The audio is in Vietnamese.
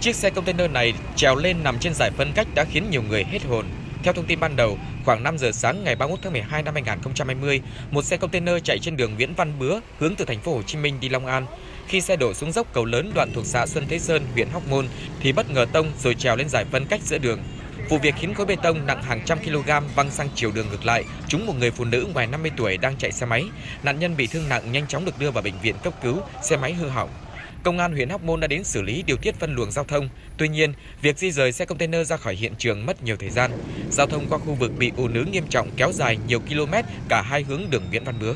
Chiếc xe container này trèo lên nằm trên dải phân cách đã khiến nhiều người hết hồn. Theo thông tin ban đầu, khoảng 5 giờ sáng ngày 31 tháng 12 năm 2020, một xe container chạy trên đường Nguyễn Văn Bứa hướng từ Thành phố Hồ Chí Minh đi Long An. Khi xe đổ xuống dốc cầu lớn đoạn thuộc xã Xuân Thới Sơn, huyện Hóc Môn thì bất ngờ tông rồi trèo lên dải phân cách giữa đường. Vụ việc khiến khối bê tông nặng hàng trăm kg văng sang chiều đường ngược lại, trúng một người phụ nữ ngoài 50 tuổi đang chạy xe máy. Nạn nhân bị thương nặng nhanh chóng được đưa vào bệnh viện cấp cứu, xe máy hư hỏng. Công an huyện Hóc Môn đã đến xử lý, điều tiết phân luồng giao thông. Tuy nhiên, việc di rời xe container ra khỏi hiện trường mất nhiều thời gian. Giao thông qua khu vực bị ùn ứ nghiêm trọng kéo dài nhiều km cả hai hướng đường Nguyễn Văn Bứa.